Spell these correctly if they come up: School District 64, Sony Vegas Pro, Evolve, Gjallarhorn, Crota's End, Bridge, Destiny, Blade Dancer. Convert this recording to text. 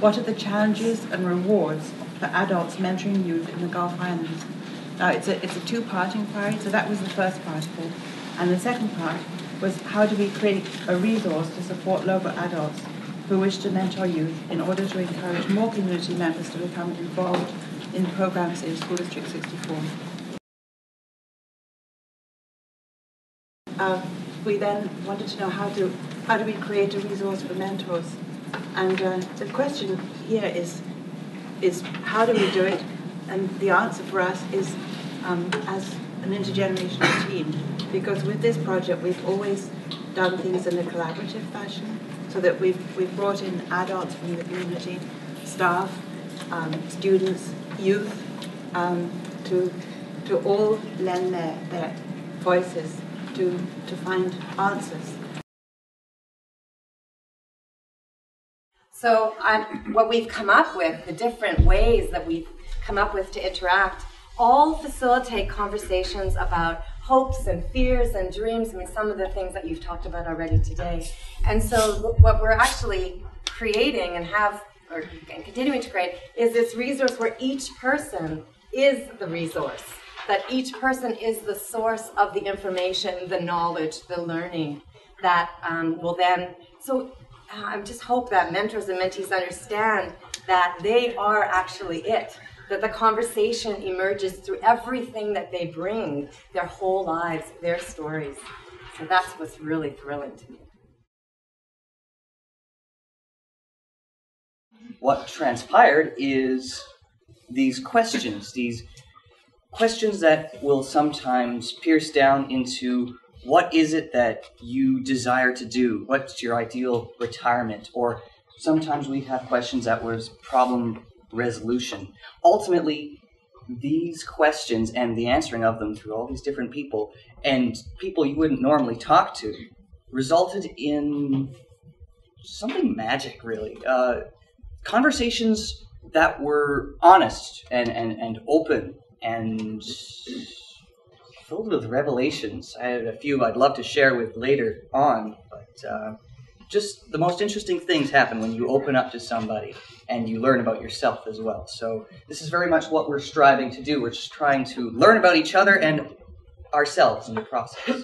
What are the challenges and rewards for adults mentoring youth in the Gulf Islands? Now, it's a two-part inquiry, so that was the first part of it. And the second part was, how do we create a resource to support local adults who wish to mentor youth in order to encourage more community members to become involved in programs in School District 64. We then wanted to know how do we create a resource for mentors, and the question here is how do we do it, and the answer for us is as an intergenerational team, because with this project we've always done things in a collaborative fashion, so that we've brought in adults from the community, staff, students, youth, to all lend their voices to find answers. So what we've come up with, the different ways that we've come up with to interact, all facilitate conversations about hopes and fears and dreams. I mean, some of the things that you've talked about already today. And so what we're actually creating and have, or continuing to create, is this resource where each person is the resource, that each person is the source of the information, the knowledge, the learning that will then, so I just hope that mentors and mentees understand that they are actually it, that the conversation emerges through everything that they bring, their whole lives, their stories. So that's what's really thrilling to me. What transpired is these questions, that will sometimes pierce down into what is it that you desire to do? What's your ideal retirement? Or sometimes we have questions that was problem resolution. Ultimately, these questions and the answering of them through all these different people and people you wouldn't normally talk to resulted in something magic, really. Conversations that were honest and open and filled with revelations. I had a few I'd love to share with later on, but just the most interesting things happen when you open up to somebody and you learn about yourself as well. So this is very much what we're striving to do. We're just trying to learn about each other and ourselves in the process.